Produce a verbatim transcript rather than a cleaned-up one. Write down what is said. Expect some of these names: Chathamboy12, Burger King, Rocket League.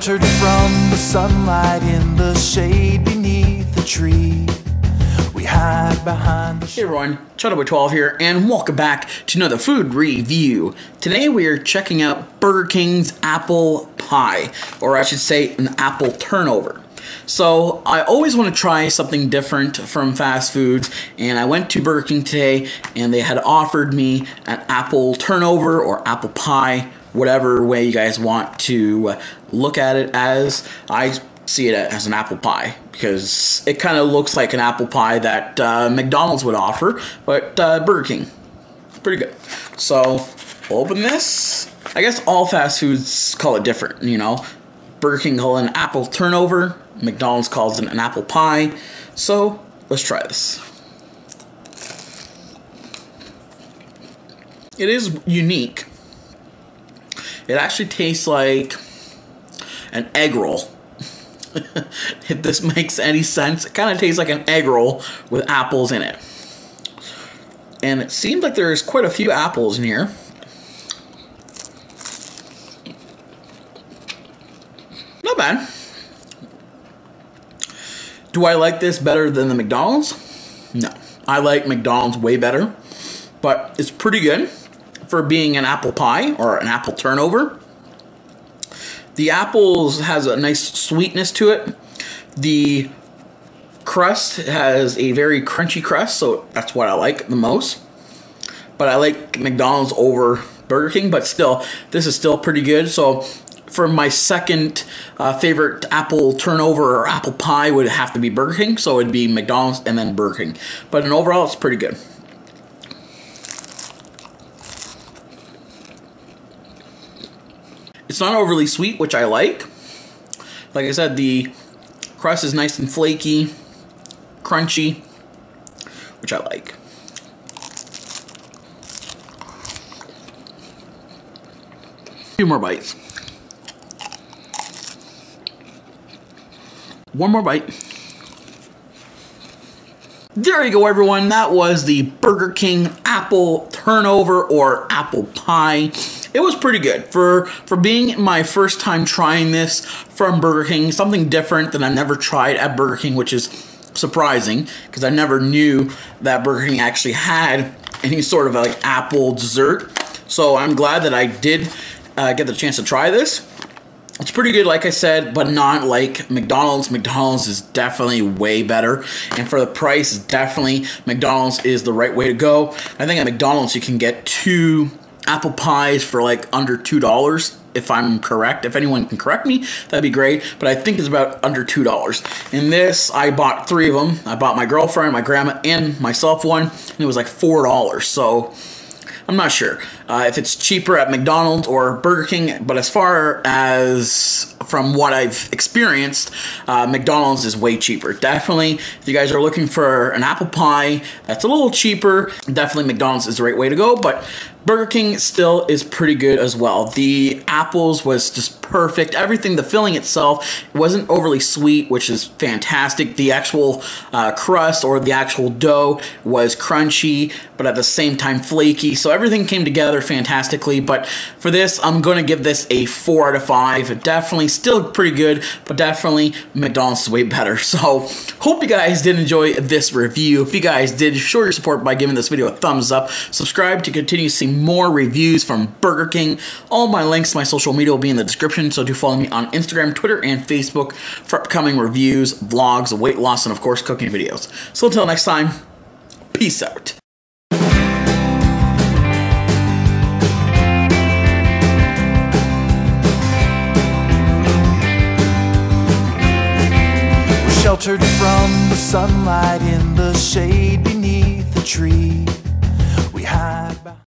sheltered from the sunlight in the shade beneath the tree. We hide behind the shade. Hey everyone, Chathamboy twelve here, and welcome back to another food review. Today we are checking out Burger King's apple pie, or I should say an apple turnover. So I always want to try something different from fast foods, and I went to Burger King today and they had offered me an apple turnover or apple pie, whatever way you guys want to look at it as. I see it as an apple pie because it kind of looks like an apple pie that uh, McDonald's would offer, but uh, Burger King, pretty good. So we'll open this. I guess all fast foods call it different, you know. Burger King calls it an apple turnover, McDonald's calls it an apple pie. So let's try this. It is unique. It actually tastes like an egg roll. If this makes any sense, it kind of tastes like an egg roll with apples in it. And it seems like there's quite a few apples in here. Not bad. Do I like this better than the McDonald's? No. I like McDonald's way better, but it's pretty good for being an apple pie or an apple turnover. The apples has a nice sweetness to it. The crust has a very crunchy crust, so that's what I like the most. But I like McDonald's over Burger King, but still, this is still pretty good. So for my second uh, favorite apple turnover or apple pie would have to be Burger King, so it'd be McDonald's and then Burger King. But in overall, it's pretty good. It's not overly sweet, which I like. Like I said, the crust is nice and flaky, crunchy, which I like. A few more bites. One more bite. There you go, everyone. That was the Burger King apple turnover or apple pie. It was pretty good for for being my first time trying this from Burger King. Something different than I've never tried at Burger King, which is surprising because I never knew that Burger King actually had any sort of like apple dessert. So I'm glad that I did uh, get the chance to try this. It's pretty good, like I said, but not like McDonald's. McDonald's is definitely way better. And for the price, definitely McDonald's is the right way to go. I think at McDonald's you can get two apple pies for like under two dollars, if I'm correct. If anyone can correct me, that'd be great. But I think it's about under two dollars. And this, I bought three of them. I bought my girlfriend, my grandma, and myself one. And it was like four dollars. So I'm not sure uh, if it's cheaper at McDonald's or Burger King, but as far as from what I've experienced, uh, McDonald's is way cheaper. Definitely, if you guys are looking for an apple pie that's a little cheaper, definitely McDonald's is the right way to go, but Burger King still is pretty good as well. The apples was just perfect. Everything, the filling itself, it wasn't overly sweet, which is fantastic. The actual uh, crust or the actual dough was crunchy, but at the same time flaky. So everything came together fantastically. But for this, I'm going to give this a four out of five. Definitely still pretty good, but definitely McDonald's is way better. So hope you guys did enjoy this review. If you guys did, show your support by giving this video a thumbs up. Subscribe to continue seeing more reviews from Burger King. All my links to my social media will be in the description, so do follow me on Instagram, Twitter, and Facebook for upcoming reviews, vlogs, weight loss, and of course cooking videos. So until next time, peace out. We're sheltered from the sunlight in the shade beneath the tree.